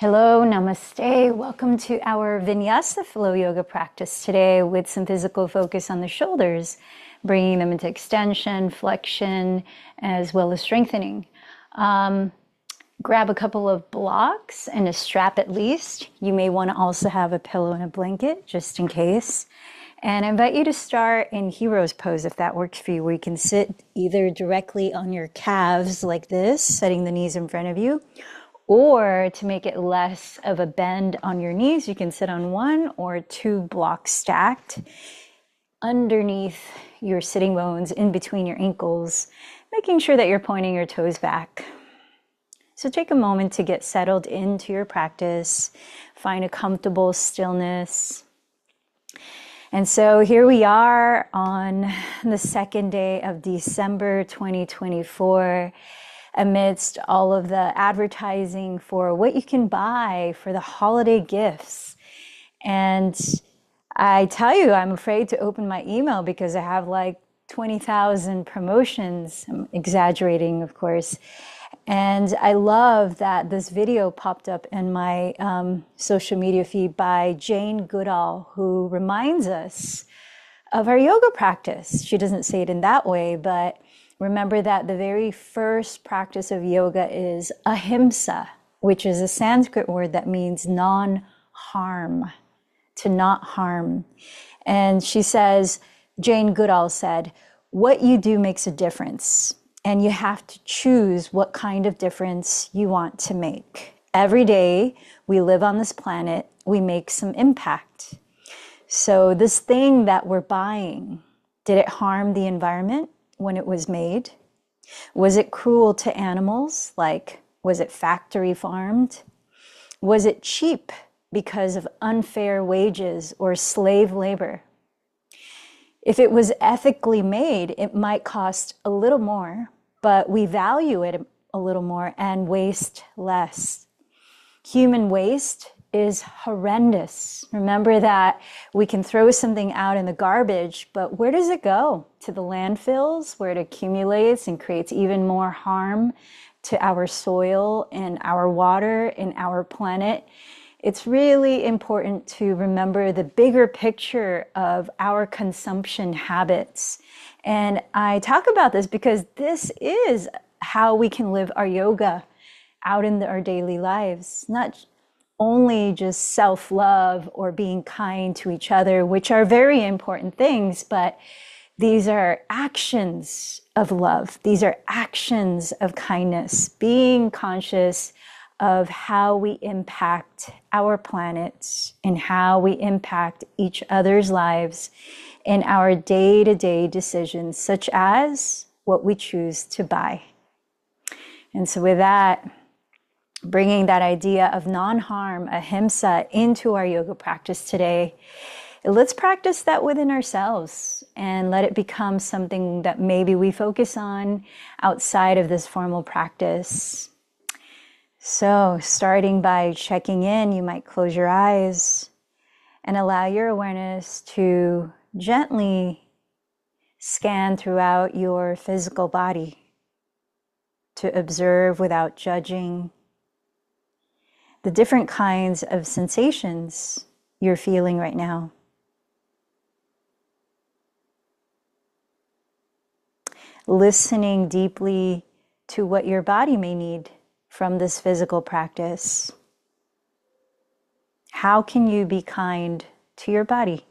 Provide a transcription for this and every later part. Hello, namaste. Welcome to our Vinyasa flow yoga practice today with some physical focus on the shoulders, bringing them into extension, flexion, as well as strengthening. Grab a couple of blocks and a strap at least. You may want to also have a pillow and a blanket just in case. And I invite you to start in hero's pose if that works for you, where you can sit either directly on your calves like this, setting the knees in front of you, or to make it less of a bend on your knees, you can sit on one or two blocks stacked underneath your sitting bones, in between your ankles, making sure that you're pointing your toes back. So take a moment to get settled into your practice, find a comfortable stillness. And so here we are on the second day of December 2024. Amidst all of the advertising for what you can buy for the holiday gifts. And I tell you, I'm afraid to open my email because I have like 20,000 promotions. I'm exaggerating, of course. And I love that this video popped up in my social media feed by Jane Goodall, who reminds us of our yoga practice. She doesn't say it in that way, but remember that the very first practice of yoga is ahimsa, which is a Sanskrit word that means non-harm, to not harm. And she says, Jane Goodall said, what you do makes a difference, and you have to choose what kind of difference you want to make. Every day we live on this planet, we make some impact. So this thing that we're buying, did it harm the environment when it was made? Was it cruel to animals? Like, was it factory farmed? Was it cheap because of unfair wages or slave labor? If it was ethically made, it might cost a little more, but we value it a little more and waste less. Human waste is horrendous. Remember that we can throw something out in the garbage, but where does it go? To the landfills, where it accumulates and creates even more harm to our soil and our water and our planet. It's really important to remember the bigger picture of our consumption habits. And I talk about this because this is how we can live our yoga out in our daily lives, not only just self-love or being kind to each other, which are very important things, but these are actions of love. These are actions of kindness, being conscious of how we impact our planet and how we impact each other's lives in our day-to-day decisions, such as what we choose to buy. And so with that, bringing that idea of non-harm, ahimsa, into our yoga practice today, let's practice that within ourselves and let it become something that maybe we focus on outside of this formal practice. So starting by checking in, you might close your eyes and allow your awareness to gently scan throughout your physical body, to observe without judging the different kinds of sensations you're feeling right now. Listening deeply to what your body may need from this physical practice. How can you be kind to your body?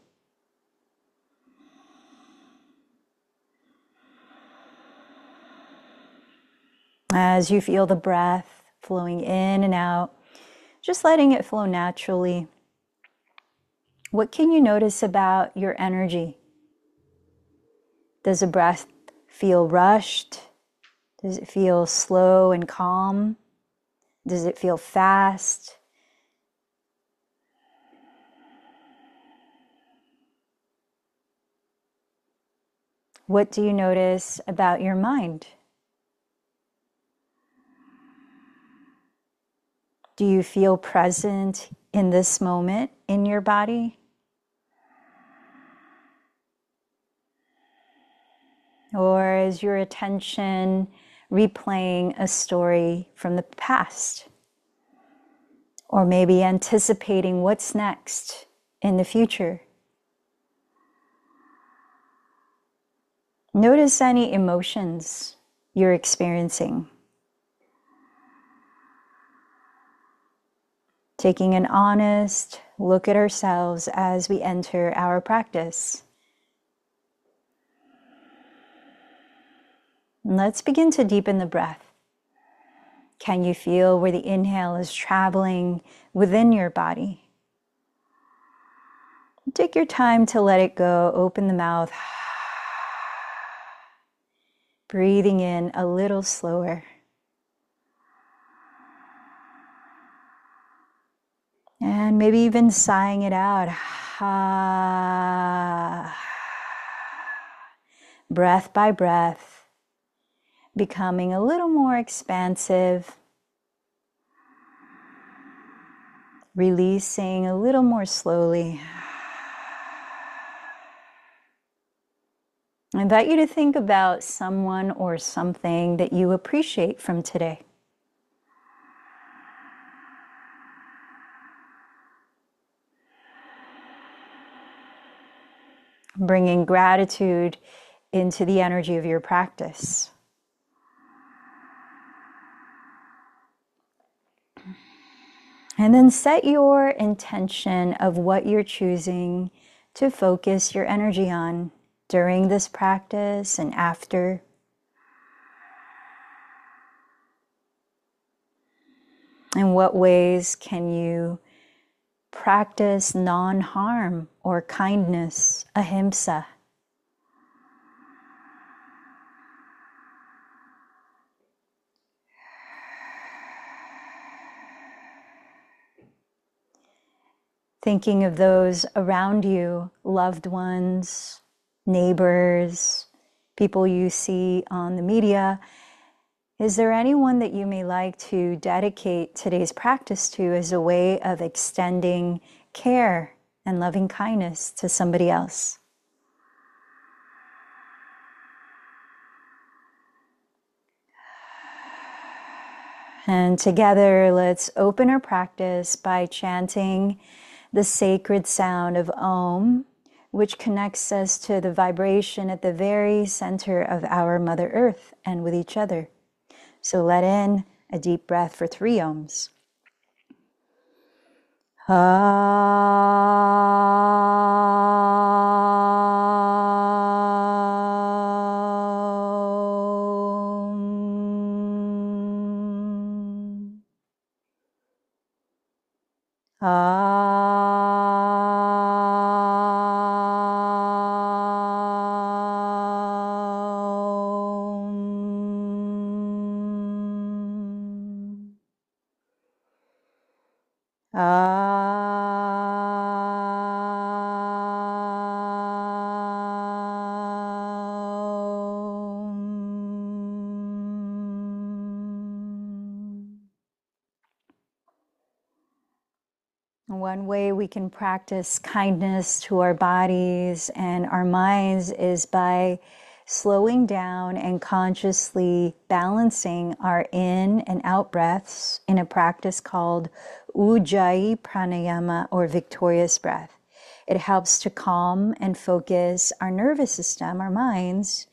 As you feel the breath flowing in and out, just letting it flow naturally. What can you notice about your energy? Does the breath feel rushed? Does it feel slow and calm? Does it feel fast? What do you notice about your mind? Do you feel present in this moment in your body? Or is your attention replaying a story from the past? or maybe anticipating what's next in the future. Notice any emotions you're experiencing. Taking an honest look at ourselves as we enter our practice. Let's begin to deepen the breath. Can you feel where the inhale is traveling within your body? Take your time to let it go. Open the mouth. Breathing in a little slower. And maybe even sighing it out. Breath by breath. Becoming a little more expansive, releasing a little more slowly. I invite you to think about someone or something that you appreciate from today. Bringing gratitude into the energy of your practice. And then set your intention of what you're choosing to focus your energy on during this practice and after. In what ways can you practice non-harm or kindness, ahimsa? Thinking of those around you, loved ones, neighbors, people you see on the media. Is there anyone that you may like to dedicate today's practice to as a way of extending care and loving kindness to somebody else? And together, let's open our practice by chanting the sacred sound of Om, which connects us to the vibration at the very center of our Mother Earth and with each other. So let in a deep breath for 3 Oms. Om. One way we can practice kindness to our bodies and our minds is by slowing down and consciously balancing our in and out breaths in a practice called Ujjayi pranayama, or victorious breath. It helps to calm and focus our nervous system, our minds,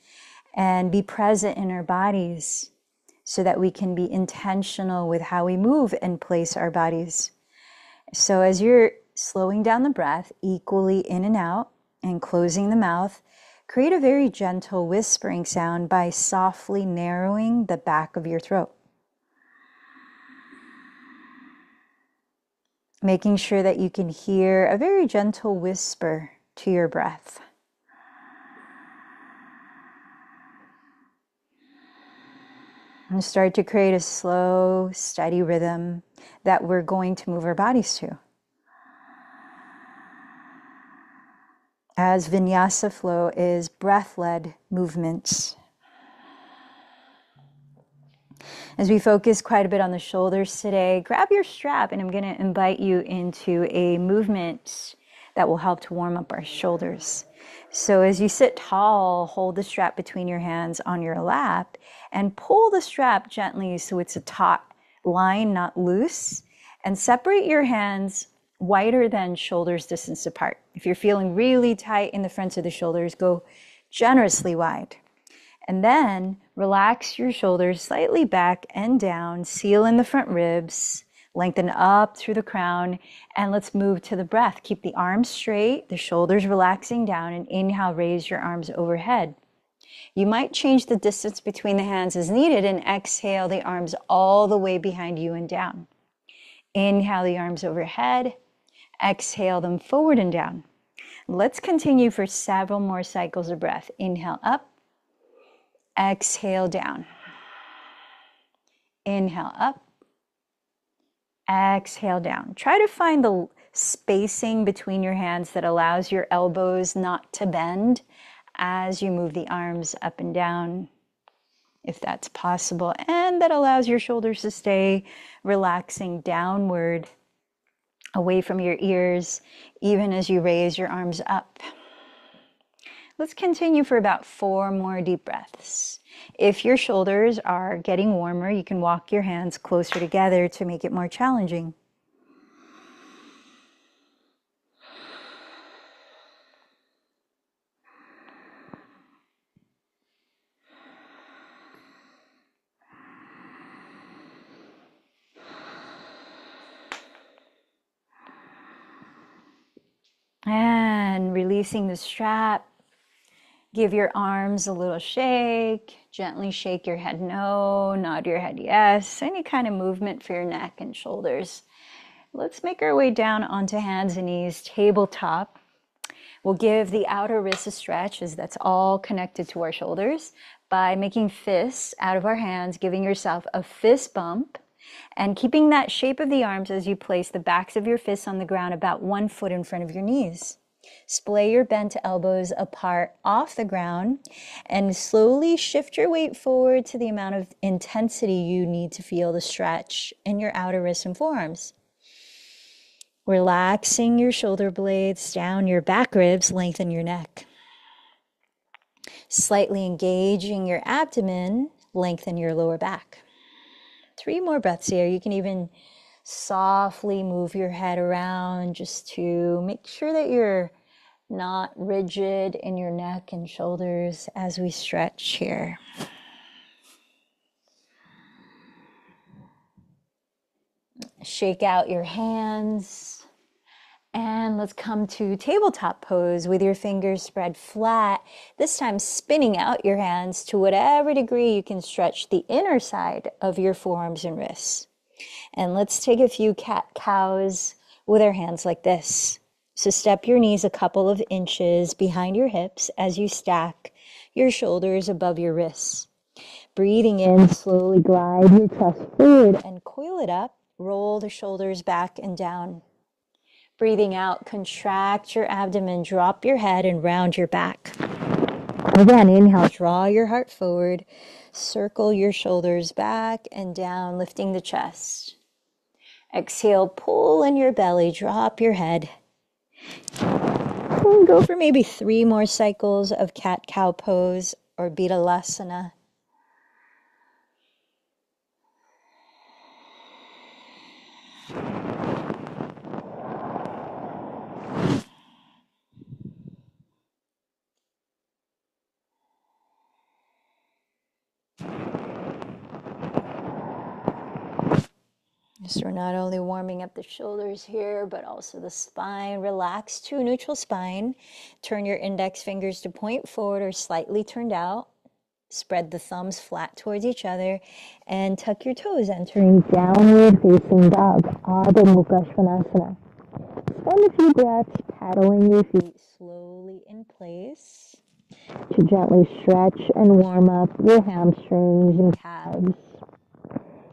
and be present in our bodies so that we can be intentional with how we move and place our bodies. So as you're slowing down the breath, equally in and out, and closing the mouth, create a very gentle whispering sound by softly narrowing the back of your throat. Making sure that you can hear a very gentle whisper to your breath. And start to create a slow, steady rhythm that we're going to move our bodies to. As vinyasa flow is breath-led movements. As we focus quite a bit on the shoulders today, grab your strap and I'm going to invite you into a movement that will help to warm up our shoulders. So as you sit tall, hold the strap between your hands on your lap and pull the strap gently so it's a taut line, not loose, and separate your hands wider than shoulders distance apart. If you're feeling really tight in the fronts of the shoulders, go generously wide. And then relax your shoulders slightly back and down, seal in the front ribs, lengthen up through the crown, and let's move to the breath. Keep the arms straight, the shoulders relaxing down, and inhale, raise your arms overhead. You might change the distance between the hands as needed, and exhale the arms all the way behind you and down. Inhale the arms overhead, exhale them forward and down. Let's continue for several more cycles of breath. Inhale up, exhale down. Inhale up, exhale down. Try to find the spacing between your hands that allows your elbows not to bend as you move the arms up and down, if that's possible, and that allows your shoulders to stay relaxing downward, away from your ears, even as you raise your arms up. Let's continue for about 4 more deep breaths. If your shoulders are getting warmer, you can walk your hands closer together to make it more challenging. And releasing the strap, give your arms a little shake, gently shake your head no, nod your head yes, any kind of movement for your neck and shoulders. Let's make our way down onto hands and knees, tabletop. We'll give the outer wrist a stretch, as that's all connected to our shoulders, by making fists out of our hands, giving yourself a fist bump, and keeping that shape of the arms as you place the backs of your fists on the ground about 1 foot in front of your knees. Splay your bent elbows apart off the ground and slowly shift your weight forward to the amount of intensity you need to feel the stretch in your outer wrists and forearms. Relaxing your shoulder blades down your back ribs, lengthen your neck. Slightly engaging your abdomen, lengthen your lower back. 3 more breaths here. You can even softly move your head around just to make sure that you're not rigid in your neck and shoulders as we stretch here. Shake out your hands. And let's come to tabletop pose with your fingers spread flat, this time spinning out your hands to whatever degree you can stretch the inner side of your forearms and wrists. And let's take a few cat-cows with our hands like this. So step your knees a couple of inches behind your hips as you stack your shoulders above your wrists. Breathing in, slowly glide your chest forward and coil it up, roll the shoulders back and down. Breathing out, contract your abdomen, drop your head, and round your back. Again, inhale, draw your heart forward, circle your shoulders back and down, lifting the chest. Exhale, pull in your belly, drop your head. And go for maybe 3 more cycles of cat-cow pose or Bitilasana. So we're not only warming up the shoulders here, but also the spine. Relax to a neutral spine. Turn your index fingers to point forward or slightly turned out. Spread the thumbs flat towards each other and tuck your toes, entering downward facing dog, Adho Mukha Svanasana. Spend a few breaths paddling your feet slowly in place to gently stretch and warm up your hamstrings and calves.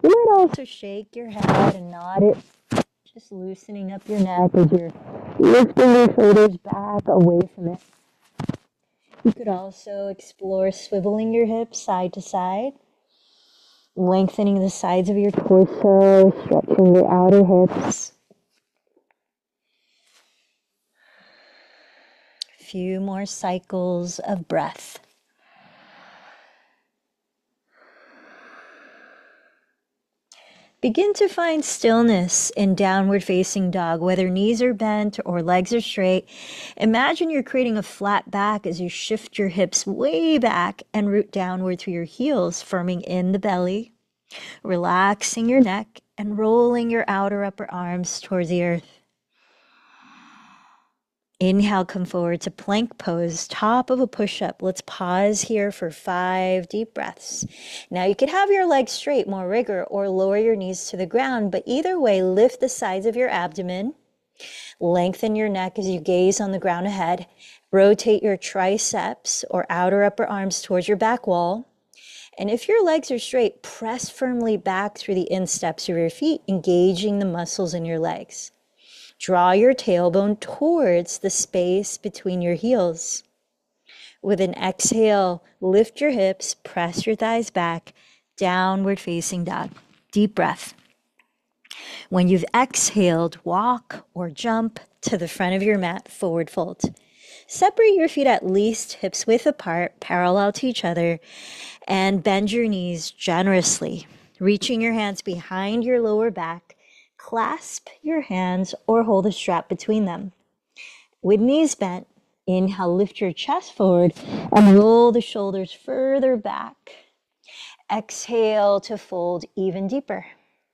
You might also shake your head and nod it, just loosening up your neck as you're lifting your shoulders back away from it. You could also explore swiveling your hips side to side, lengthening the sides of your torso, stretching your outer hips. A few more cycles of breath. Begin to find stillness in downward facing dog, whether knees are bent or legs are straight. Imagine you're creating a flat back as you shift your hips way back and root downward through your heels, firming in the belly, relaxing your neck, and rolling your outer upper arms towards the earth. Inhale, come forward to plank pose, top of a push-up. Let's pause here for 5 deep breaths. Now you could have your legs straight, more rigor, or lower your knees to the ground, but either way, lift the sides of your abdomen, lengthen your neck as you gaze on the ground ahead, rotate your triceps or outer upper arms towards your back wall. And if your legs are straight, press firmly back through the insteps of your feet, engaging the muscles in your legs. Draw your tailbone towards the space between your heels. With an exhale, lift your hips, press your thighs back, downward facing dog. Deep breath. When you've exhaled, walk or jump to the front of your mat, forward fold. Separate your feet at least hips width apart, parallel to each other, and bend your knees generously, reaching your hands behind your lower back. Clasp your hands or hold a strap between them. With knees bent, inhale, lift your chest forward and roll the shoulders further back. Exhale to fold even deeper.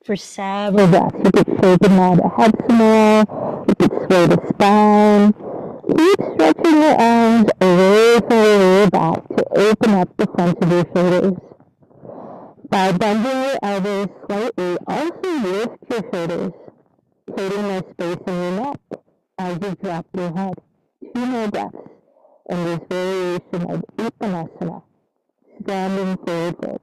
For several breaths, you could shake and nod the head some more. You could sway the spine. Keep stretching your arms away from your lower back to open up the front of your shoulders. By bending your elbows slightly, also lift your shoulders, creating more space in your neck as you drop your head. 2 more breaths in this variation of Uttanasana, standing forward fold.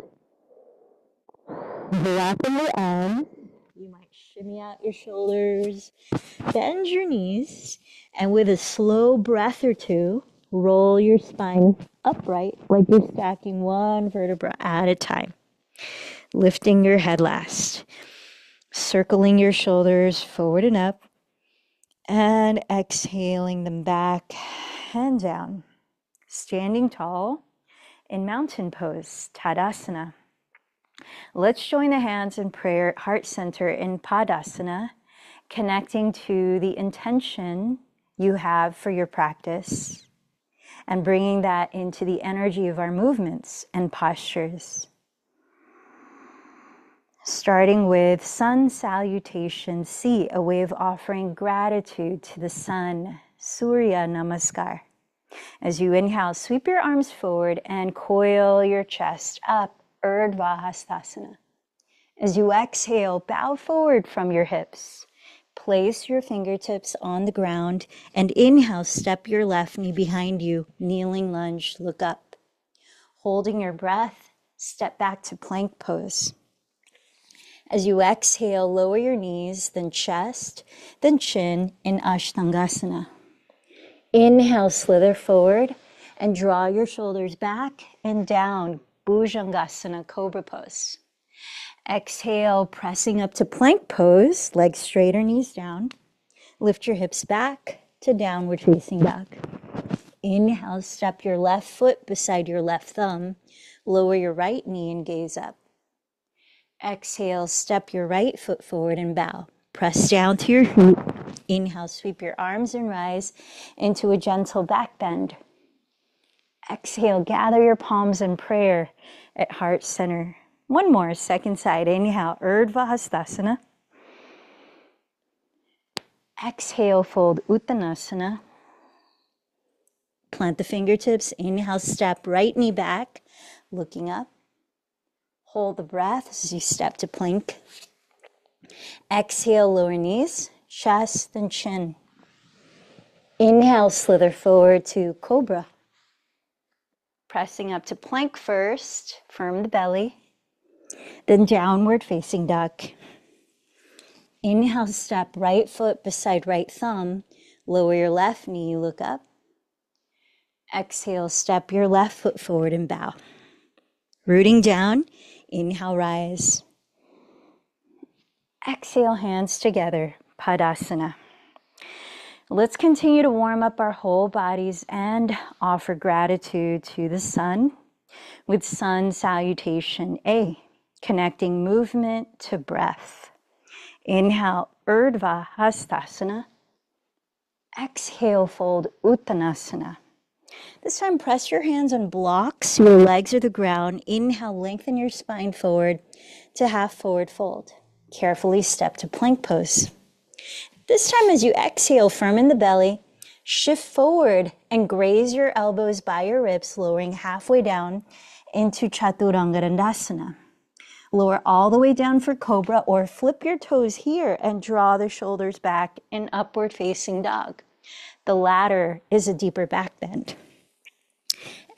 Dropping your arms, you might shimmy out your shoulders, bend your knees, and with a slow breath or two, roll your spine upright like you're stacking one vertebra at a time. Lifting your head last, circling your shoulders forward and up, and exhaling them back and down. Standing tall in mountain pose, Tadasana. Let's join the hands in prayer at heart center in Padasana, connecting to the intention you have for your practice and bringing that into the energy of our movements and postures. Starting with sun salutation C, a way of offering gratitude to the sun, Surya Namaskar. As you inhale, sweep your arms forward and coil your chest up, Urdhva Hastasana. As you exhale, bow forward from your hips. Place your fingertips on the ground and inhale, step your left knee behind you, kneeling lunge, look up. Holding your breath, step back to plank pose. As you exhale, lower your knees, then chest, then chin in Ashtangasana. Inhale, slither forward and draw your shoulders back and down, Bhujangasana, cobra pose. Exhale, pressing up to plank pose, legs straight or knees down. Lift your hips back to downward facing dog. Inhale, step your left foot beside your left thumb, lower your right knee and gaze up. Exhale, step your right foot forward and bow. Press down to your feet. Inhale, sweep your arms and rise into a gentle back bend. Exhale, gather your palms in prayer at heart center. One more, second side. Inhale, Urdhva Hastasana. Exhale, fold Uttanasana. Plant the fingertips. Inhale, step right knee back, looking up. Hold the breath as you step to plank. Exhale, lower knees, chest, then chin. Inhale, slither forward to cobra. Pressing up to plank first, firm the belly, then downward facing dog. Inhale, step right foot beside right thumb, lower your left knee, look up. Exhale, step your left foot forward and bow. Rooting down. Inhale, rise. Exhale, hands together, Padasana. Let's continue to warm up our whole bodies and offer gratitude to the sun with sun salutation A, connecting movement to breath. Inhale, Urdhva Hastasana. Exhale, fold Uttanasana. This time, press your hands on blocks. Your legs are the ground. Inhale, lengthen your spine forward to half forward fold. Carefully step to plank pose. This time, as you exhale, firmen the belly. Shift forward and graze your elbows by your ribs, lowering halfway down into Chaturanga dandasana. Lower all the way down for cobra, or flip your toes here and draw the shoulders back in upward facing dog. The latter is a deeper back bend.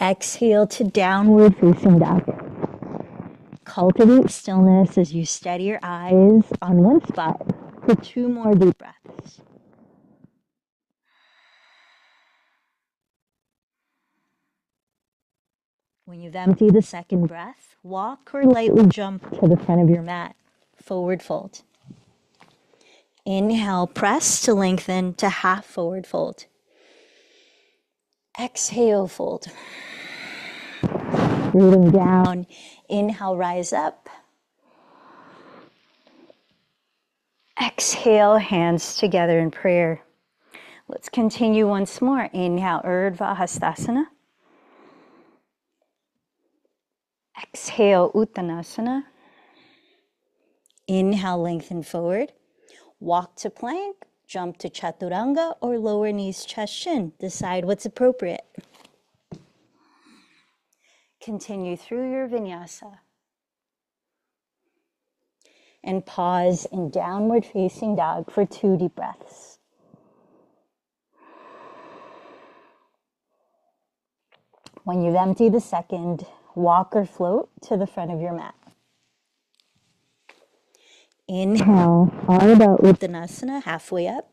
Exhale to downward facing dog. Cultivate stillness as you steady your eyes on one spot for 2 more deep breaths. When you've emptied the second breath, walk or lightly jump to the front of your mat, forward fold. Inhale, press to lengthen to half forward fold. Exhale, fold. Rooting down, inhale, rise up. Exhale, hands together in prayer. Let's continue once more. Inhale, Urdhva Hastasana. Exhale, Uttanasana. Inhale, lengthen forward. Walk to plank, jump to Chaturanga or lower knees, chest, shin. Decide what's appropriate. Continue through your vinyasa. And pause in downward facing dog for 2 deep breaths. When you've emptied the second, walk or float to the front of your mat. Inhale, Ardha Uttanasana, halfway up.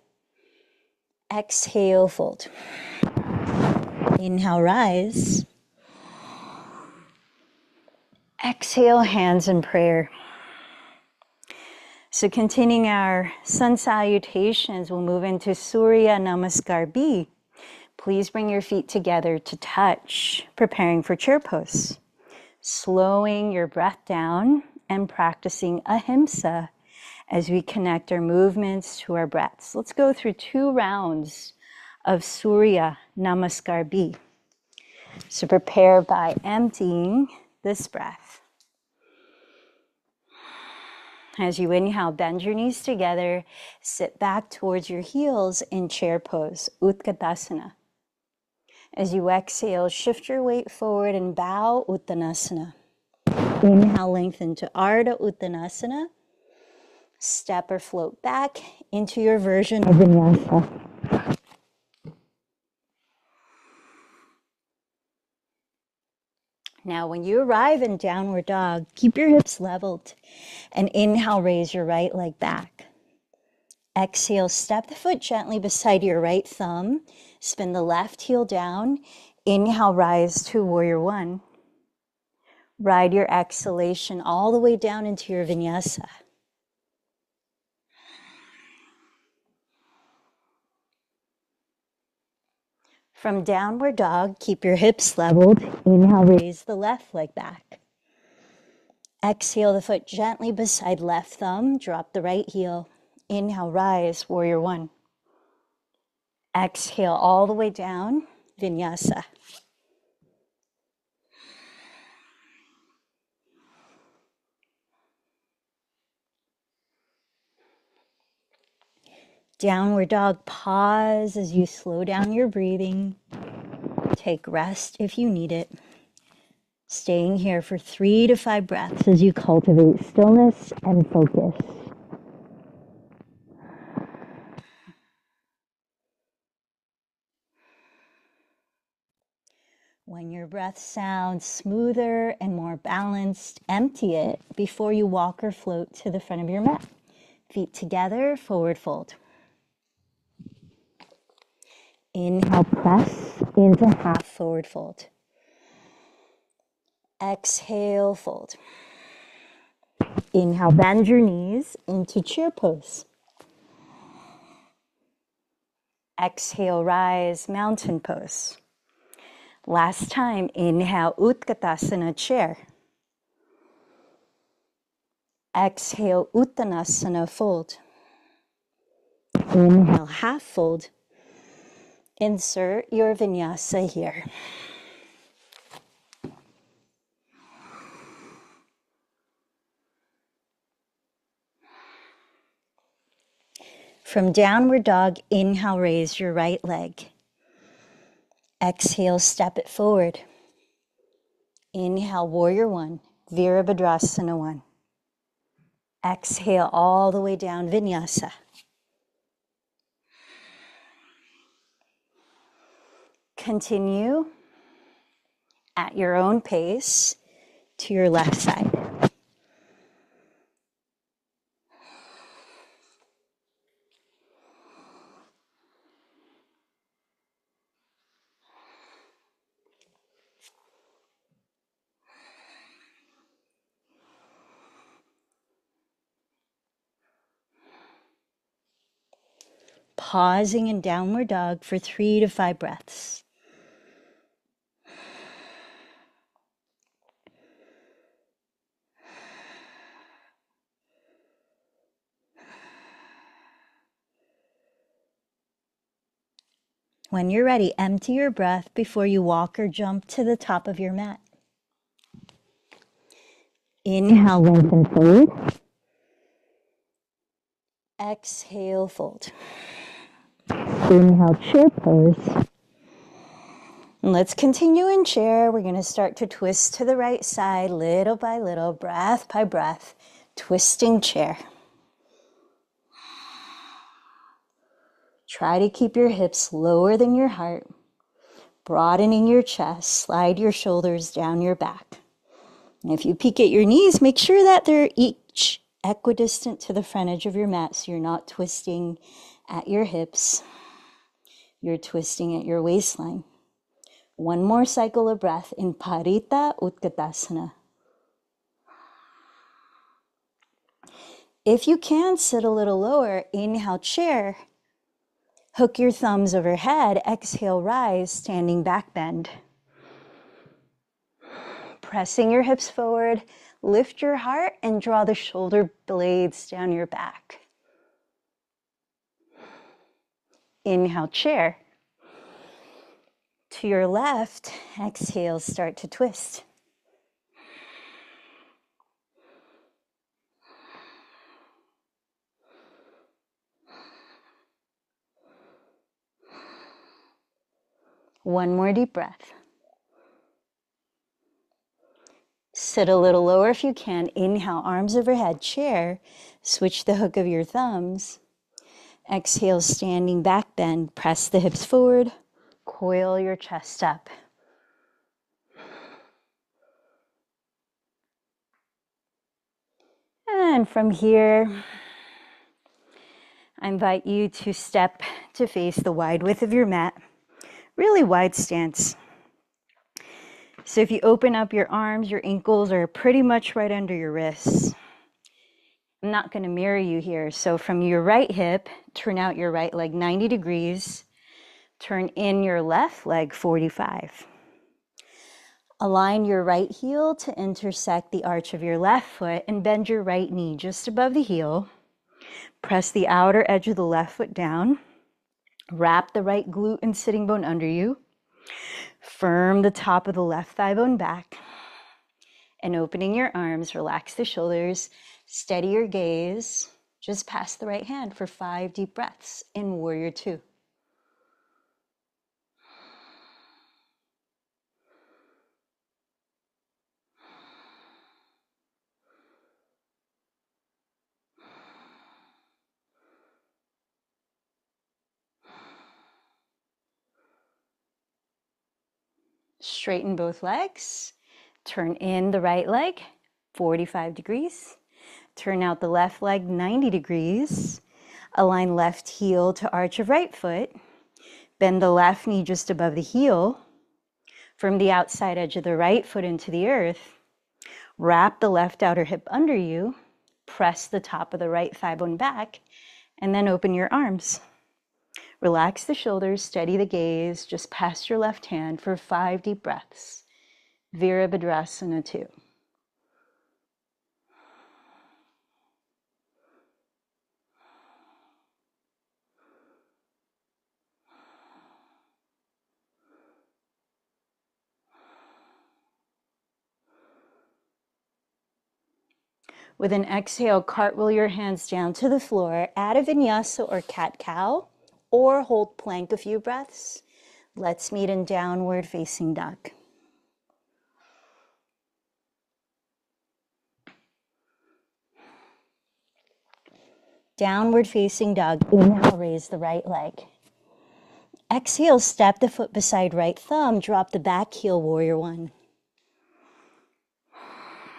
Exhale, fold. Inhale, rise. Exhale, hands in prayer. So continuing our sun salutations, we'll move into Surya Namaskar B. Please bring your feet together to touch, preparing for chair pose. Slowing your breath down and practicing ahimsa as we connect our movements to our breaths. Let's go through 2 rounds of Surya Namaskar B. So prepare by emptying this breath. As you inhale, bend your knees together, sit back towards your heels in chair pose, Utkatasana. As you exhale, shift your weight forward and bow Uttanasana. Inhale, lengthen to Ardha Uttanasana. Step or float back into your version of Vinyasa. Now, when you arrive in downward dog, keep your hips leveled and inhale, raise your right leg back. Exhale, step the foot gently beside your right thumb. Spin the left heel down. Inhale, rise to warrior one. Ride your exhalation all the way down into your vinyasa. From downward dog, keep your hips leveled. Inhale, raise the left leg back. Exhale, the foot gently beside left thumb. Drop the right heel. Inhale, rise, warrior one. Exhale, all the way down, vinyasa. Downward dog, pause as you slow down your breathing. Take rest if you need it. Staying here for 3 to 5 breaths as you cultivate stillness and focus. When your breath sounds smoother and more balanced, empty it before you walk or float to the front of your mat. Feet together, forward fold. Inhale, press into half forward fold. Exhale, fold. Inhale, bend your knees into chair pose. Exhale, rise, mountain pose. Last time, inhale, Utkatasana chair. Exhale, Uttanasana, fold. Inhale, half fold. Insert your vinyasa here. From downward dog, inhale, raise your right leg. Exhale, step it forward. Inhale, warrior one, Virabhadrasana one. Exhale all the way down, vinyasa. Continue at your own pace to your left side. Pausing in downward dog for 3 to 5 breaths. When you're ready, empty your breath before you walk or jump to the top of your mat. Inhale, lengthen, fold. Exhale, fold. Inhale, chair pose. And let's continue in chair. We're going to start to twist to the right side, little by little, breath by breath, twisting chair. Try to keep your hips lower than your heart, broadening your chest, slide your shoulders down your back. And if you peek at your knees, make sure that they're each equidistant to the front edge of your mat so you're not twisting at your hips. You're twisting at your waistline. One more cycle of breath in Parita Utkatasana. If you can, sit a little lower. Inhale, chair. Hook your thumbs overhead. Exhale, rise, standing back bend. Pressing your hips forward. Lift your heart and draw the shoulder blades down your back. Inhale, chair. To your left, exhale, start to twist. One more deep breath. Sit a little lower if you can. Inhale, arms overhead, chair. Switch the hook of your thumbs. Exhale, standing back bend, press the hips forward, coil your chest up. And from here, I invite you to step to face the wide width of your mat, really wide stance. So if you open up your arms, your ankles are pretty much right under your wrists. I'm not going to mirror you here. So from your right hip, turn out your right leg 90 degrees. Turn in your left leg 45. Align your right heel to intersect the arch of your left foot and bend your right knee just above the heel. Press the outer edge of the left foot down. Wrap the right glute and sitting bone under you. Firm the top of the left thigh bone back. And opening your arms, relax the shoulders. Steady your gaze just past the right hand for 5 deep breaths in warrior two. Straighten both legs. Turn in the right leg 45 degrees. Turn out the left leg 90 degrees. Align left heel to arch of right foot. Bend the left knee just above the heel. From the outside edge of the right foot into the earth. Wrap the left outer hip under you. Press the top of the right thigh bone back. And then open your arms. Relax the shoulders. Steady the gaze just past your left hand for 5 deep breaths. Virabhadrasana 2. With an exhale, cartwheel your hands down to the floor. Add a vinyasa or cat-cow, or hold plank a few breaths. Let's meet in downward facing dog. Downward facing dog, inhale, raise the right leg. Exhale, step the foot beside right thumb, drop the back heel, warrior one.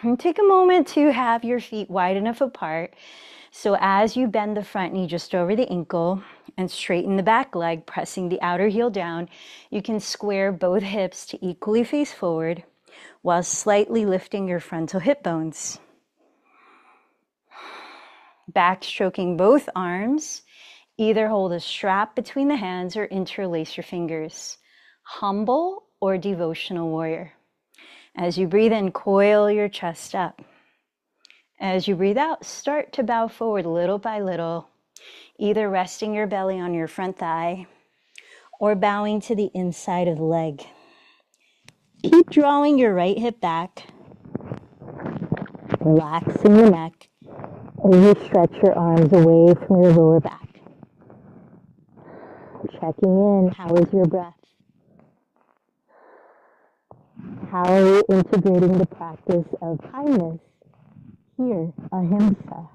And take a moment to have your feet wide enough apart. So as you bend the front knee just over the ankle and straighten the back leg, pressing the outer heel down, you can square both hips to equally face forward while slightly lifting your frontal hip bones. Back stroking both arms. Either hold a strap between the hands or interlace your fingers. Humble or devotional warrior. As you breathe in, coil your chest up. As you breathe out, start to bow forward little by little, either resting your belly on your front thigh or bowing to the inside of the leg. Keep drawing your right hip back, relaxing your neck, and you stretch your arms away from your lower back. Checking in, how is your breath? How are you integrating the practice of kindness here, ahimsa?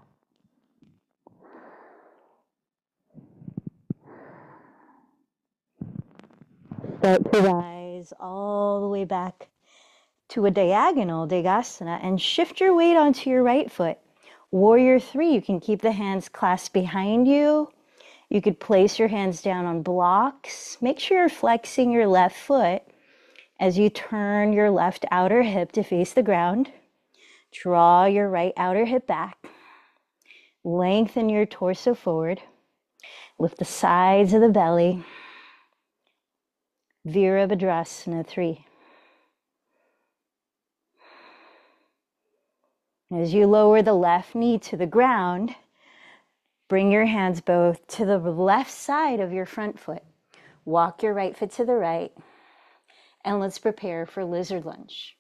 Start to rise all the way back to a diagonal Degasana and shift your weight onto your right foot. Warrior three, you can keep the hands clasped behind you. You could place your hands down on blocks. Make sure you're flexing your left foot as you turn your left outer hip to face the ground. Draw your right outer hip back. Lengthen your torso forward. Lift the sides of the belly. Virabhadrasana 3. As you lower the left knee to the ground, bring your hands both to the left side of your front foot. Walk your right foot to the right. And let's prepare for lizard lunge.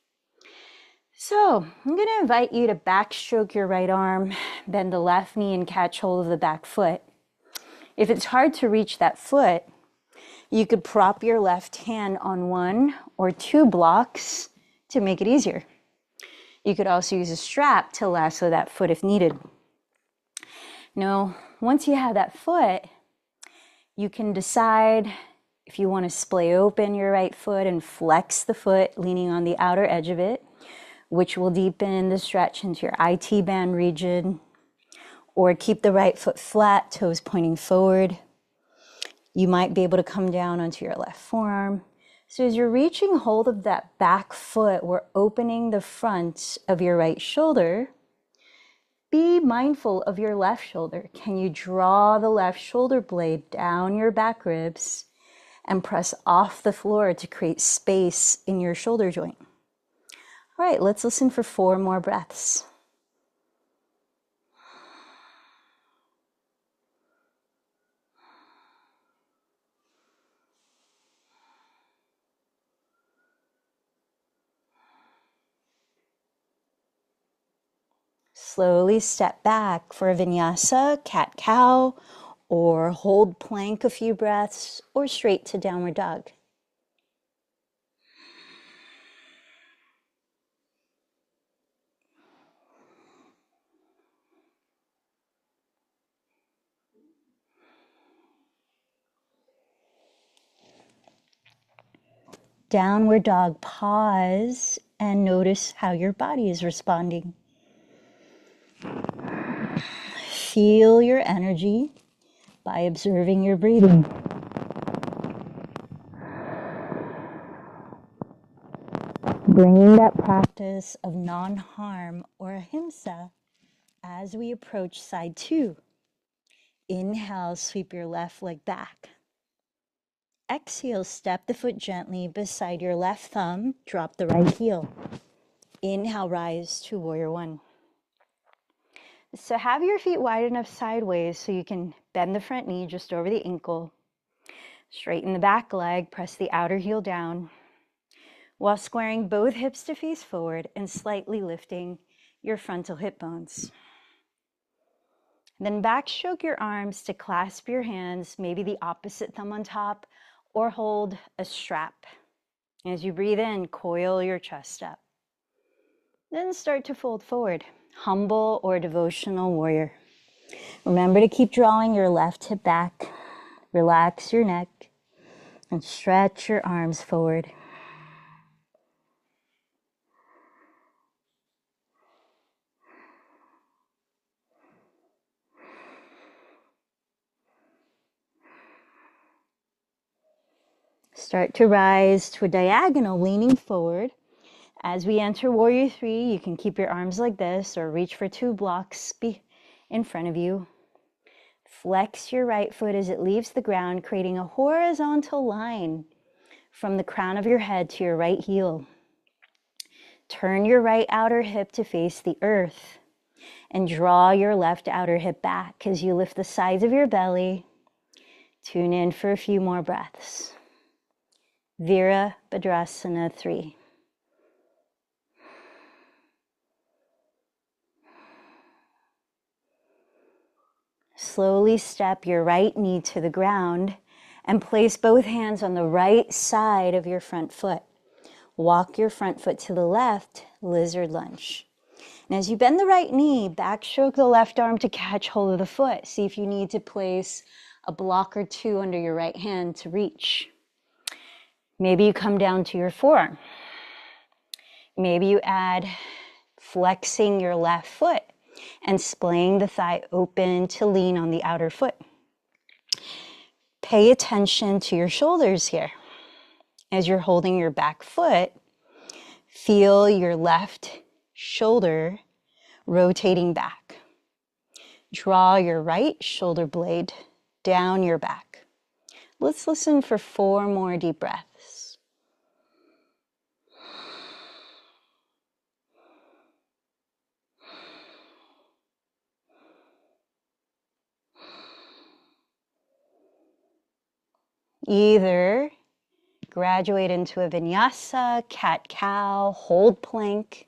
So I'm going to invite you to backstroke your right arm, bend the left knee and catch hold of the back foot. If it's hard to reach that foot, you could prop your left hand on one or two blocks to make it easier. You could also use a strap to lasso that foot if needed. Now, once you have that foot, you can decide if you want to splay open your right foot and flex the foot, leaning on the outer edge of it, which will deepen the stretch into your IT band region, or keep the right foot flat, toes pointing forward. You might be able to come down onto your left forearm. So as you're reaching hold of that back foot, we're opening the front of your right shoulder. Be mindful of your left shoulder. Can you draw the left shoulder blade down your back ribs and press off the floor to create space in your shoulder joint? All right, let's listen for 4 more breaths. Slowly step back for a vinyasa, cat-cow, or hold plank a few breaths, or straight to downward dog. Downward dog, pause and notice how your body is responding. Feel your energy by observing your breathing. Bringing that practice of non-harm or ahimsa as we approach side 2. Inhale, sweep your left leg back. Exhale, step the foot gently beside your left thumb, drop the right heel. Inhale, rise to warrior one. So have your feet wide enough sideways so you can bend the front knee just over the ankle. Straighten the back leg, press the outer heel down while squaring both hips to face forward and slightly lifting your frontal hip bones. And then backstroke your arms to clasp your hands, maybe the opposite thumb on top, or hold a strap. As you breathe in, coil your chest up. Then start to fold forward, humble or devotional warrior. Remember to keep drawing your left hip back. Relax your neck and stretch your arms forward. Start to rise to a diagonal, leaning forward. As we enter Warrior Three, you can keep your arms like this or reach for two blocks in front of you. Flex your right foot as it leaves the ground, creating a horizontal line from the crown of your head to your right heel. Turn your right outer hip to face the earth and draw your left outer hip back as you lift the sides of your belly. Tune in for a few more breaths. Virabhadrasana 3. Slowly step your right knee to the ground and place both hands on the right side of your front foot. Walk your front foot to the left, lizard lunge. And as you bend the right knee, backstroke the left arm to catch hold of the foot. See if you need to place a block or two under your right hand to reach. Maybe you come down to your forearm. Maybe you add flexing your left foot and splaying the thigh open to lean on the outer foot. Pay attention to your shoulders here. As you're holding your back foot, feel your left shoulder rotating back. Draw your right shoulder blade down your back. Let's listen for four more deep breaths. Either graduate into a vinyasa, cat-cow, hold plank,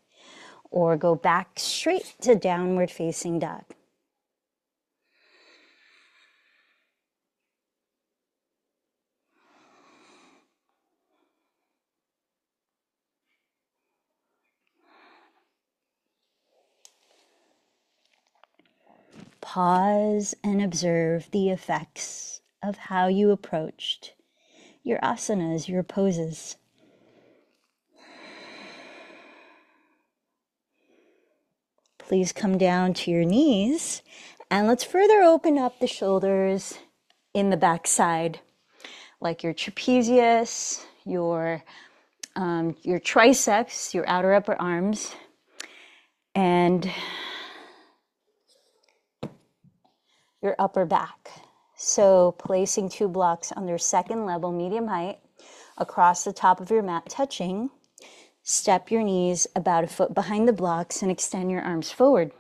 or go back straight to downward facing dog. Pause and observe the effects of how you approached your asanas, your poses. Please come down to your knees and let's further open up the shoulders in the backside, like your trapezius, your triceps, your outer upper arms, and your upper back. So placing two blocks on their second level, medium height, across the top of your mat, touching. Step your knees about a foot behind the blocks and extend your arms forward.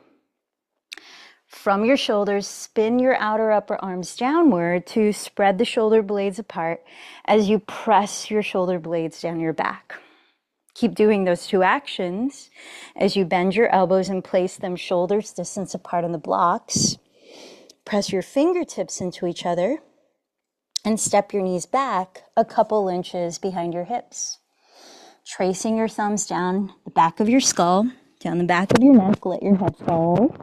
From your shoulders, spin your outer upper arms downward to spread the shoulder blades apart as you press your shoulder blades down your back. Keep doing those two actions as you bend your elbows and place them shoulders distance apart on the blocks. Press your fingertips into each other and step your knees back a couple inches behind your hips. Tracing your thumbs down the back of your skull, down the back of your neck, let your head fall.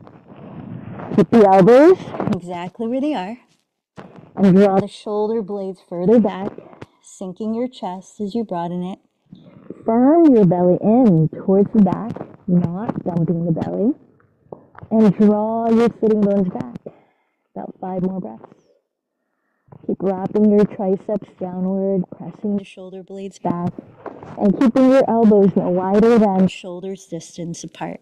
Keep the elbows exactly where they are. And draw the shoulder blades further back, sinking your chest as you broaden it. Firm your belly in towards the back, not dumping the belly. And draw your sitting bones back. About five more breaths. Keep wrapping your triceps downward, pressing the shoulder blades back, and keeping your elbows no wider than shoulders distance apart.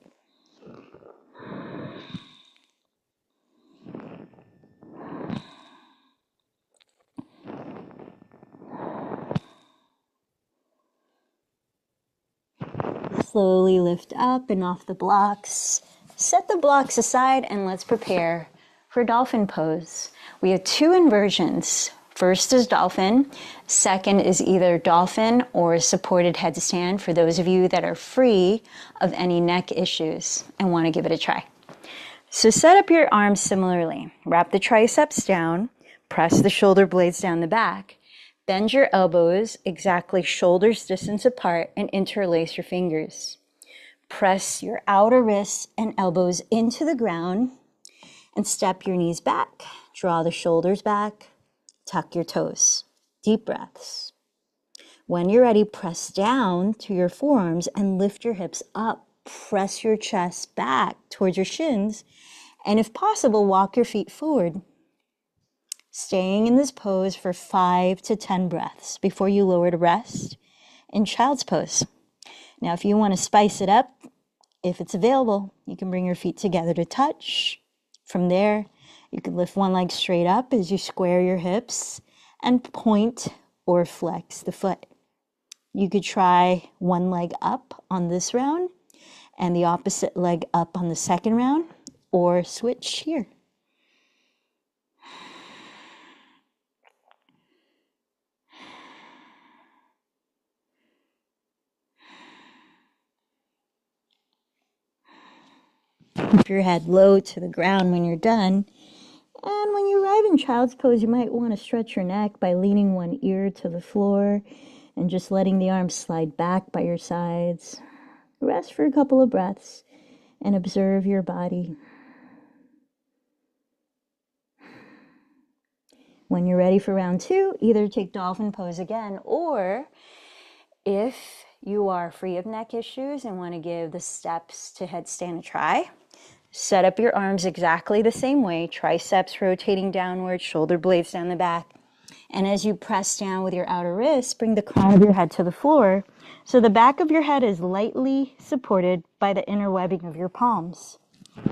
Slowly lift up and off the blocks. Set the blocks aside and let's prepare for dolphin pose. We have two inversions. First is dolphin. Second is either dolphin or supported headstand for those of you that are free of any neck issues and want to give it a try. So set up your arms similarly. Wrap the triceps down, press the shoulder blades down the back, bend your elbows exactly shoulders distance apart and interlace your fingers. Press your outer wrists and elbows into the ground and step your knees back, draw the shoulders back, tuck your toes. Deep breaths. When you're ready, press down to your forearms and lift your hips up. Press your chest back towards your shins, and if possible, walk your feet forward. Staying in this pose for 5 to 10 breaths before you lower to rest in child's pose. Now, if you want to spice it up, if it's available, you can bring your feet together to touch. From there, you can lift one leg straight up as you square your hips and point or flex the foot. You could try one leg up on this round and the opposite leg up on the second round, or switch here. Keep your head low to the ground when you're done. And when you arrive in child's pose, you might want to stretch your neck by leaning one ear to the floor and just letting the arms slide back by your sides. Rest for a couple of breaths and observe your body. When you're ready for round two, either take dolphin pose again, or if you are free of neck issues and want to give the steps to headstand a try, set up your arms exactly the same way, triceps rotating downward, shoulder blades down the back. And as you press down with your outer wrists, bring the crown of your head to the floor so the back of your head is lightly supported by the inner webbing of your palms.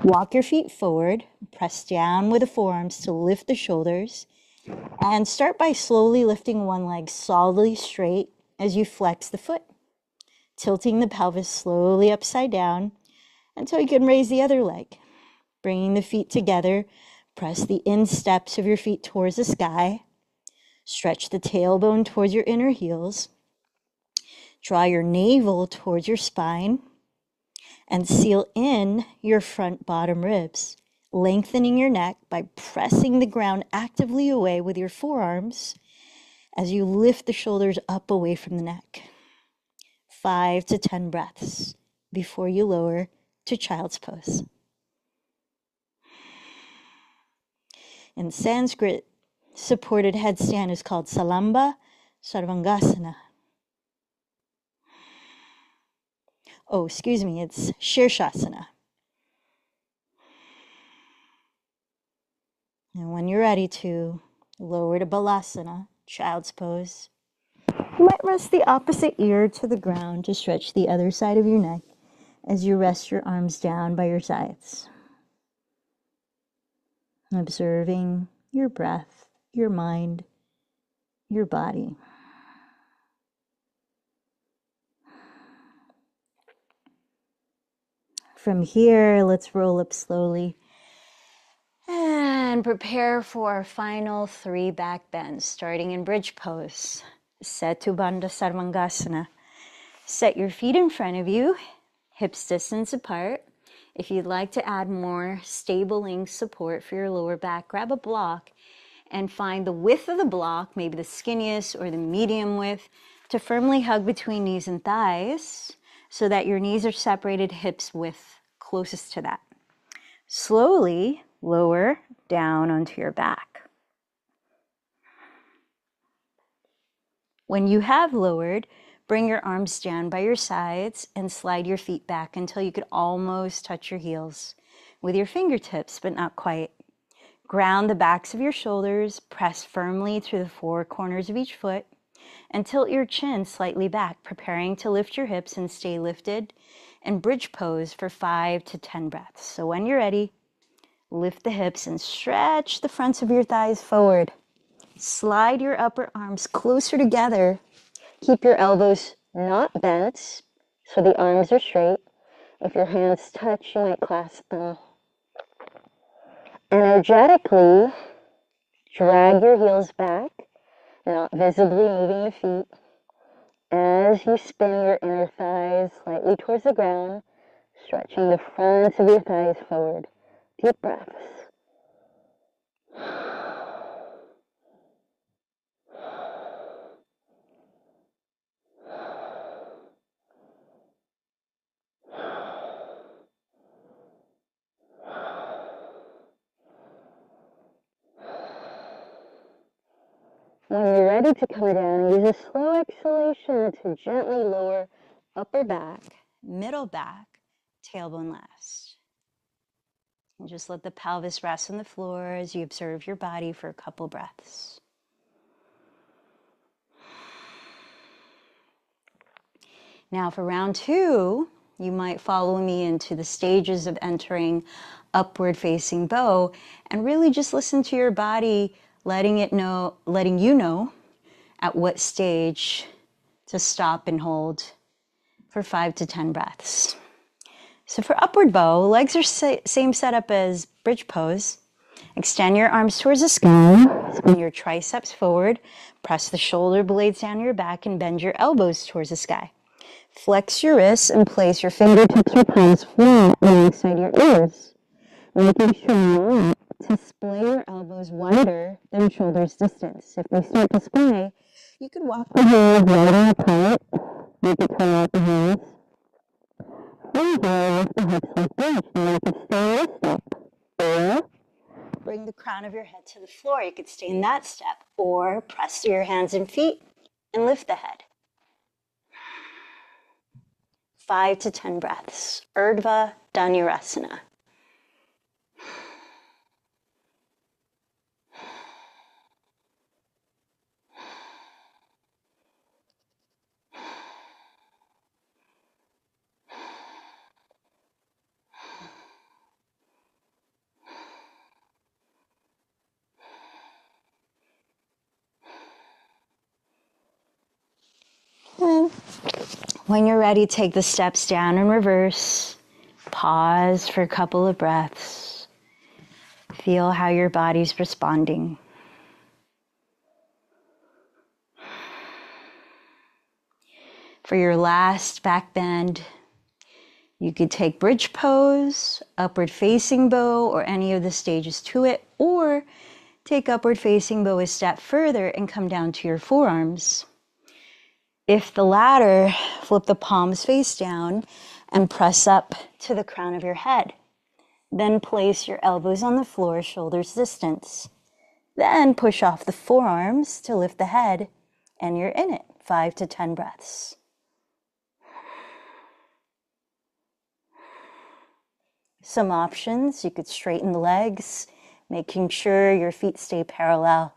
Walk your feet forward, press down with the forearms to lift the shoulders, and start by slowly lifting one leg solidly straight as you flex the foot, tilting the pelvis slowly upside down until you can raise the other leg. Bringing the feet together, press the insteps of your feet towards the sky, stretch the tailbone towards your inner heels, draw your navel towards your spine, and seal in your front bottom ribs, lengthening your neck by pressing the ground actively away with your forearms as you lift the shoulders up away from the neck. 5 to 10 breaths before you lower to child's pose. In Sanskrit, supported headstand is called Salamba Sarvangasana. Oh, excuse me, it's Shirshasana. And when you're ready to lower to Balasana, child's pose, you might rest the opposite ear to the ground to stretch the other side of your neck as you rest your arms down by your sides. Observing your breath, your mind, your body. From here, let's roll up slowly and prepare for our final 3 back bends, starting in bridge pose. Setu Bandha Sarvangasana. Set your feet in front of you, hips distance apart. If you'd like to add more stabilizing support for your lower back, grab a block and find the width of the block, maybe the skinniest or the medium width, to firmly hug between knees and thighs, so that your knees are separated hips width closest to that. Slowly lower down onto your back. When you have lowered, bring your arms down by your sides and slide your feet back until you could almost touch your heels with your fingertips, but not quite. Ground the backs of your shoulders, press firmly through the 4 corners of each foot, and tilt your chin slightly back, preparing to lift your hips and stay lifted and bridge pose for 5 to 10 breaths. So when you're ready, lift the hips and stretch the fronts of your thighs forward. Slide your upper arms closer together. Keep your elbows not bent, so the arms are straight. If your hands touch, you might clasp them. Energetically, drag your heels back, not visibly moving the feet. As you spin your inner thighs slightly towards the ground, stretching the fronts of your thighs forward. Deep breaths. When you're ready to come down, use a slow exhalation to gently lower upper back, middle back, tailbone last. And just let the pelvis rest on the floor as you observe your body for a couple breaths. Now for round two, you might follow me into the stages of entering upward facing bow and really just listen to your body, letting you know at what stage to stop and hold for 5 to 10 breaths. So for upward bow, legs are same setup as bridge pose. Extend your arms towards the sky, spin your triceps forward, press the shoulder blades down your back and bend your elbows towards the sky. Flex your wrists and place your fingertips or palms flat alongside your ears, making sure you're up. To splay your elbows wider than shoulders distance. If they start to splay, you can walk the heels wider apart, make it curl out the heels. From there, lift the hips like this, and you can stay in this step. Or bring the crown of your head to the floor. You could stay in that step. Or press through your hands and feet and lift the head. 5 to 10 breaths. Urdhva Dhanurasana. When you're ready, take the steps down in reverse. Pause for a couple of breaths. Feel how your body's responding. For your last back bend, you could take bridge pose, upward facing bow, or any of the stages to it, or take upward facing bow a step further and come down to your forearms. If the latter, flip the palms face down and press up to the crown of your head. Then place your elbows on the floor, shoulders distance. Then push off the forearms to lift the head, and you're in it. 5 to 10 breaths. Some options, you could straighten the legs, making sure your feet stay parallel.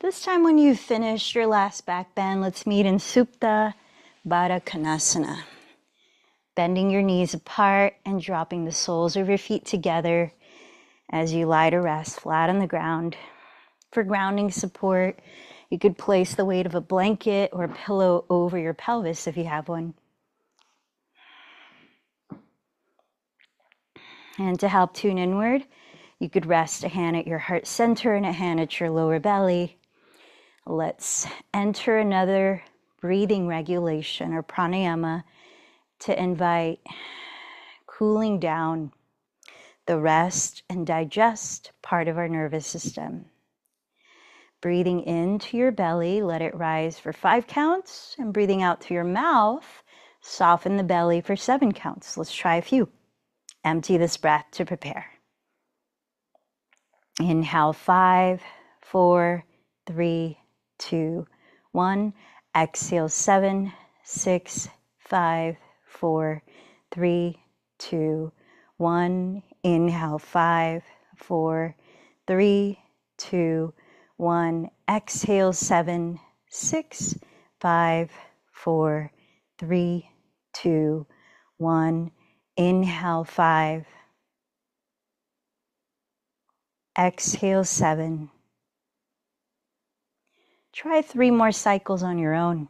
This time when you've finished your last back bend, let's meet in Supta Baddha Konasana. Bending your knees apart and dropping the soles of your feet together as you lie to rest flat on the ground. For grounding support, you could place the weight of a blanket or pillow over your pelvis if you have one. And to help tune inward, you could rest a hand at your heart center and a hand at your lower belly. Let's enter another breathing regulation or pranayama to invite cooling down the rest and digest part of our nervous system. Breathing into your belly, let it rise for 5 counts, and breathing out through your mouth, soften the belly for 7 counts. Let's try a few. Empty this breath to prepare. Inhale 5, 4, 3, 2, 1. Exhale 7, 6, 5, 4, 3, 2, 1. Inhale 5, 4, 3, 2, 1. Exhale 7, 6, 5, 4, 3, 2, 1. Inhale 5. Exhale 7. Try 3 more cycles on your own.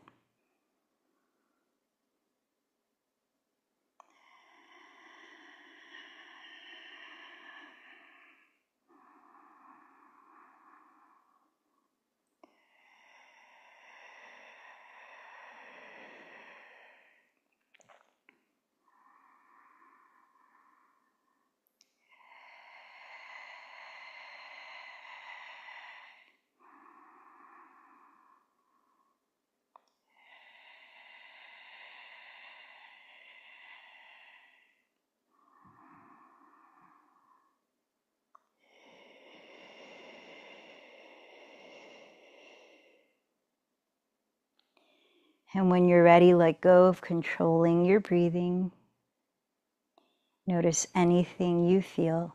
And when you're ready, let go of controlling your breathing. Notice anything you feel.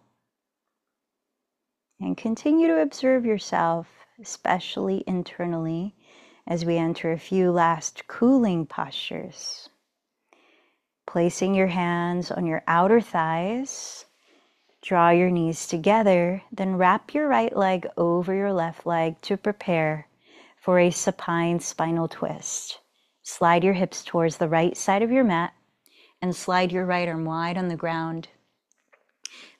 And continue to observe yourself, especially internally, as we enter a few last cooling postures. Placing your hands on your outer thighs, draw your knees together, then wrap your right leg over your left leg to prepare for a supine spinal twist. Slide your hips towards the right side of your mat and slide your right arm wide on the ground.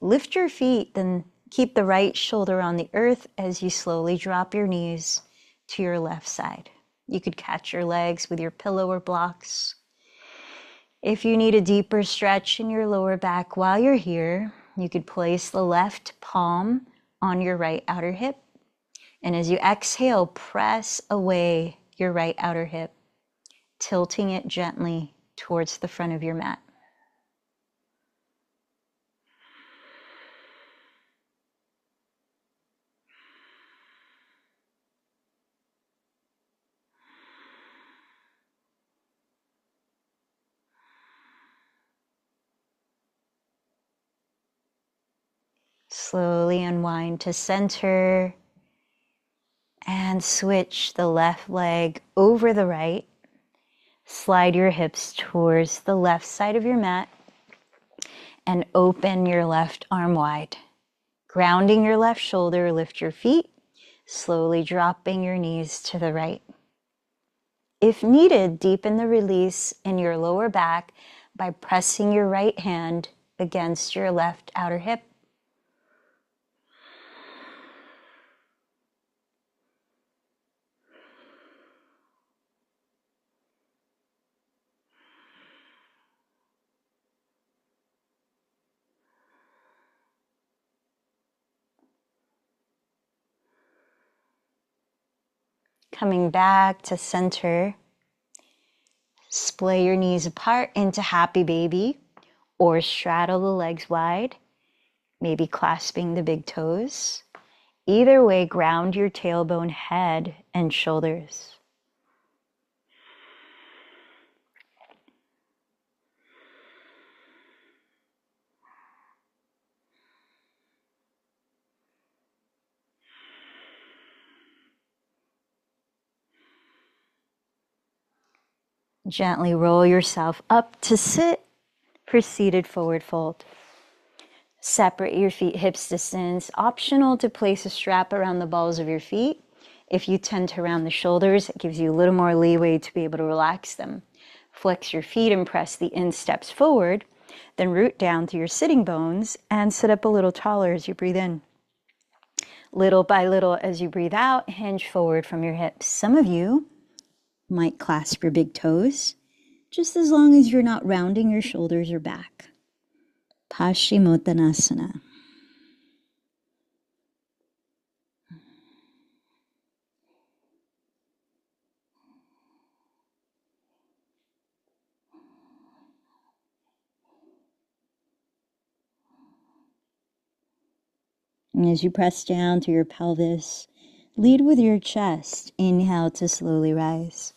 Lift your feet, then keep the right shoulder on the earth as you slowly drop your knees to your left side. You could catch your legs with your pillow or blocks. If you need a deeper stretch in your lower back while you're here, you could place the left palm on your right outer hip. And as you exhale, press away your right outer hip, tilting it gently towards the front of your mat. Slowly unwind to center and switch the left leg over the right. Slide your hips towards the left side of your mat and open your left arm wide. Grounding your left shoulder, lift your feet, slowly dropping your knees to the right. If needed, deepen the release in your lower back by pressing your right hand against your left outer hip. Coming back to center, splay your knees apart into happy baby or straddle the legs wide, maybe clasping the big toes. Either way, ground your tailbone, head, and shoulders. Gently roll yourself up to sit, proceeded forward fold. Separate your feet hips distance. Optional to place a strap around the balls of your feet. If you tend to round the shoulders, it gives you a little more leeway to be able to relax them. Flex your feet and press the insteps forward, then root down through your sitting bones and sit up a little taller as you breathe in. Little by little as you breathe out, hinge forward from your hips. Some of you might clasp your big toes, just as long as you're not rounding your shoulders or back. Paschimottanasana. And as you press down to your pelvis, lead with your chest. Inhale to slowly rise.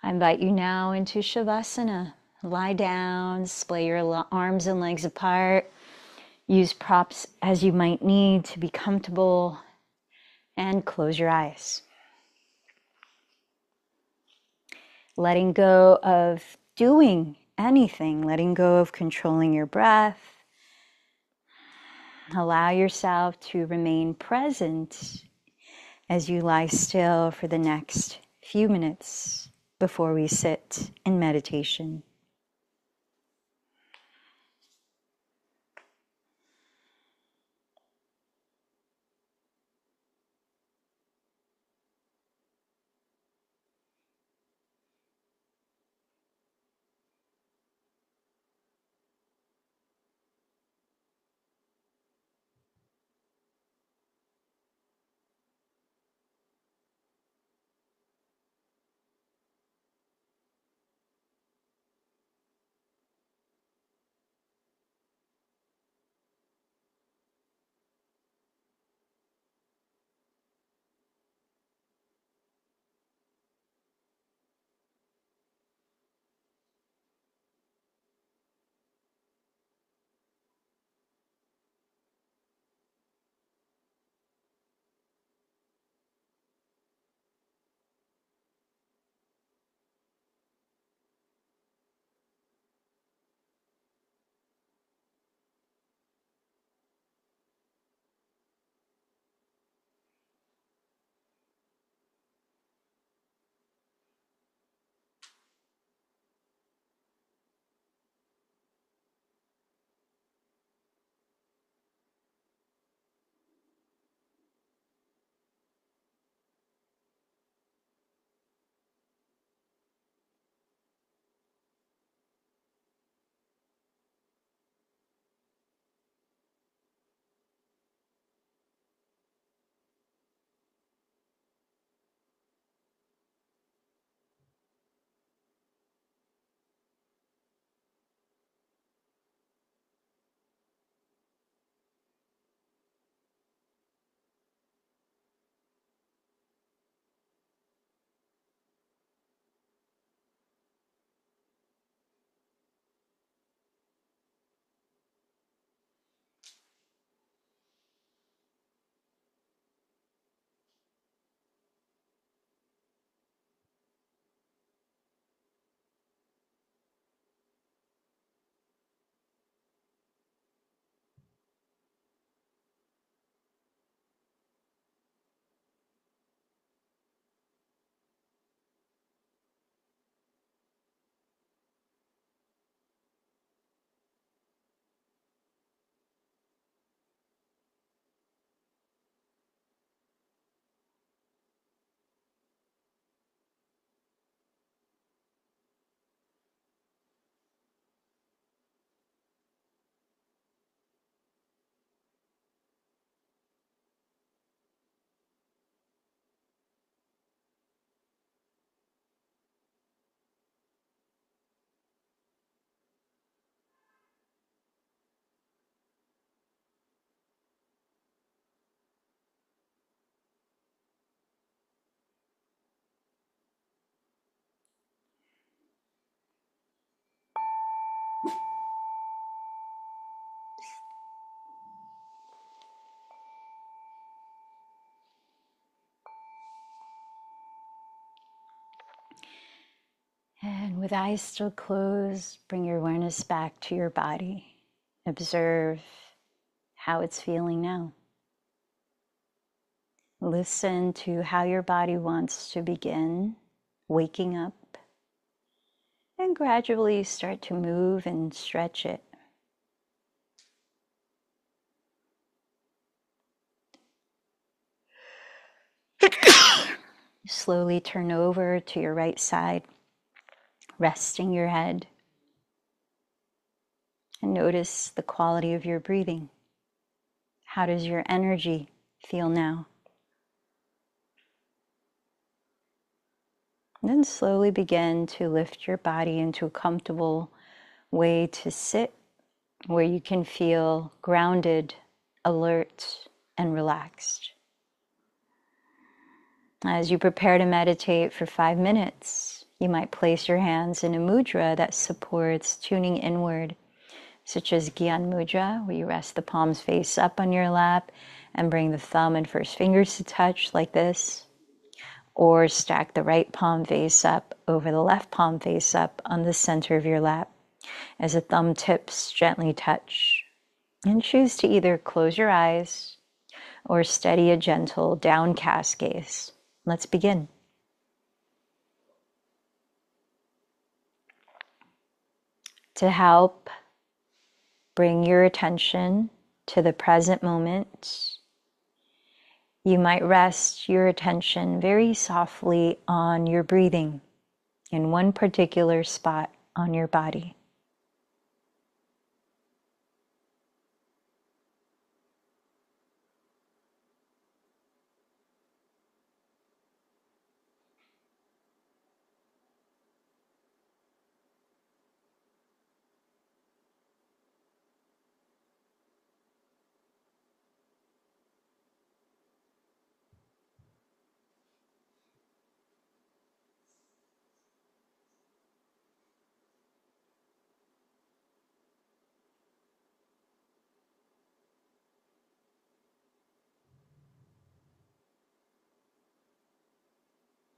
I invite you now into Shavasana. Lie down, splay your arms and legs apart. Use props as you might need to be comfortable and close your eyes. Letting go of doing anything, letting go of controlling your breath. Allow yourself to remain present as you lie still for the next few minutes before we sit in meditation. And with eyes still closed, bring your awareness back to your body. Observe how it's feeling now. Listen to how your body wants to begin waking up, and gradually start to move and stretch it. Slowly turn over to your right side, resting your head, and notice the quality of your breathing. How does your energy feel now? And then slowly begin to lift your body into a comfortable way to sit, where you can feel grounded, alert, and relaxed. As you prepare to meditate for 5 minutes, you might place your hands in a mudra that supports tuning inward, such as Gyan mudra, where you rest the palms face up on your lap and bring the thumb and first fingers to touch like this, or stack the right palm face up over the left palm face up on the center of your lap as the thumb tips gently touch. And choose to either close your eyes or steady a gentle, downcast gaze. Let's begin. To help bring your attention to the present moment, you might rest your attention very softly on your breathing in one particular spot on your body.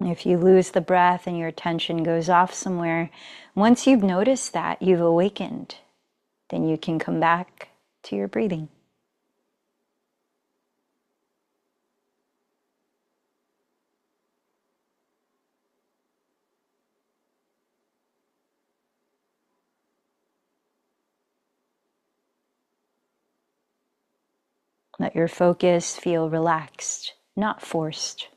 If you lose the breath and your attention goes off somewhere, once you've noticed that, you've awakened, then you can come back to your breathing. Let your focus feel relaxed, not forced.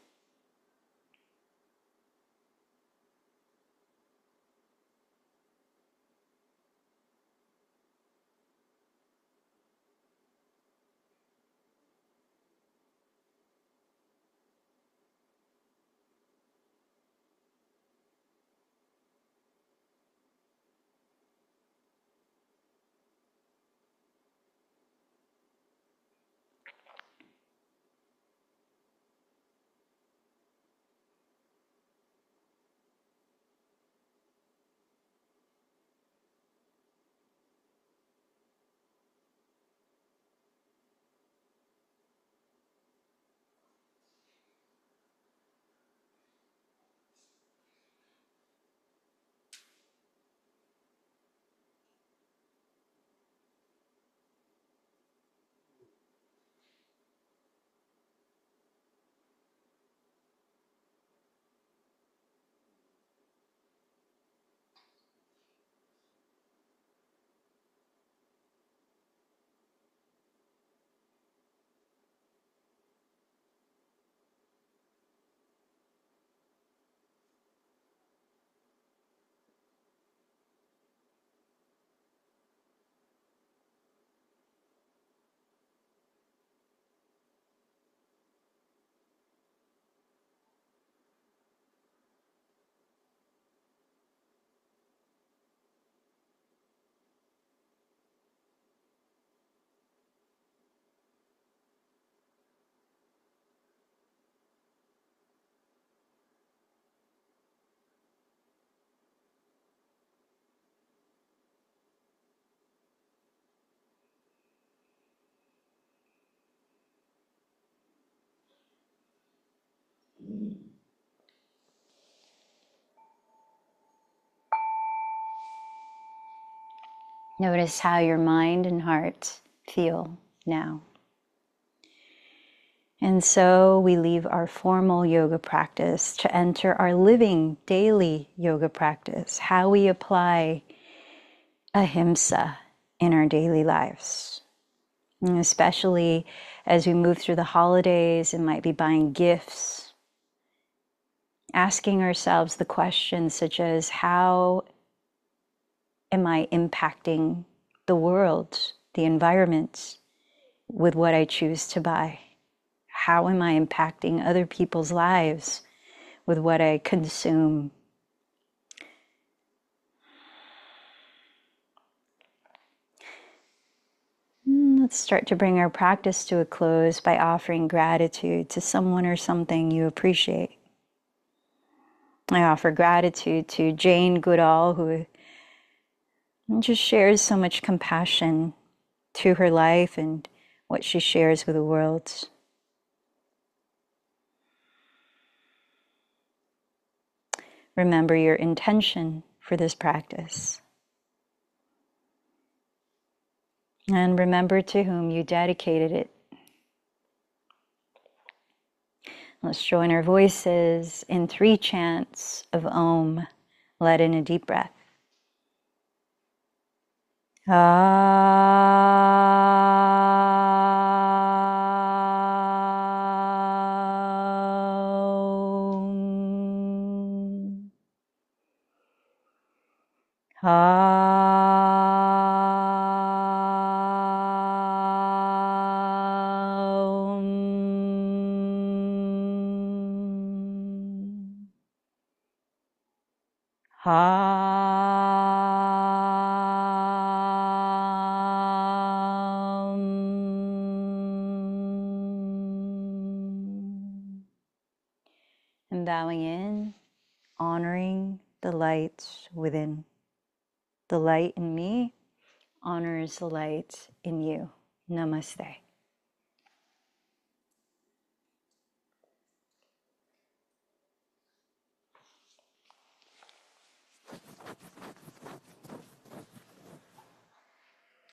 Notice how your mind and heart feel now. And so we leave our formal yoga practice to enter our living daily yoga practice, how we apply ahimsa in our daily lives. And especially as we move through the holidays and might be buying gifts, asking ourselves the questions such as, how am I impacting the world, the environment, with what I choose to buy? How am I impacting other people's lives with what I consume? Let's start to bring our practice to a close by offering gratitude to someone or something you appreciate. I offer gratitude to Jane Goodall, who just shares so much compassion to her life and what she shares with the world. Remember your intention for this practice. And remember to whom you dedicated it. Let's join our voices in 3 chants of Om. Let in a deep breath. Om. And bowing in, honoring the light within. The light in me honors the light in you. Namaste.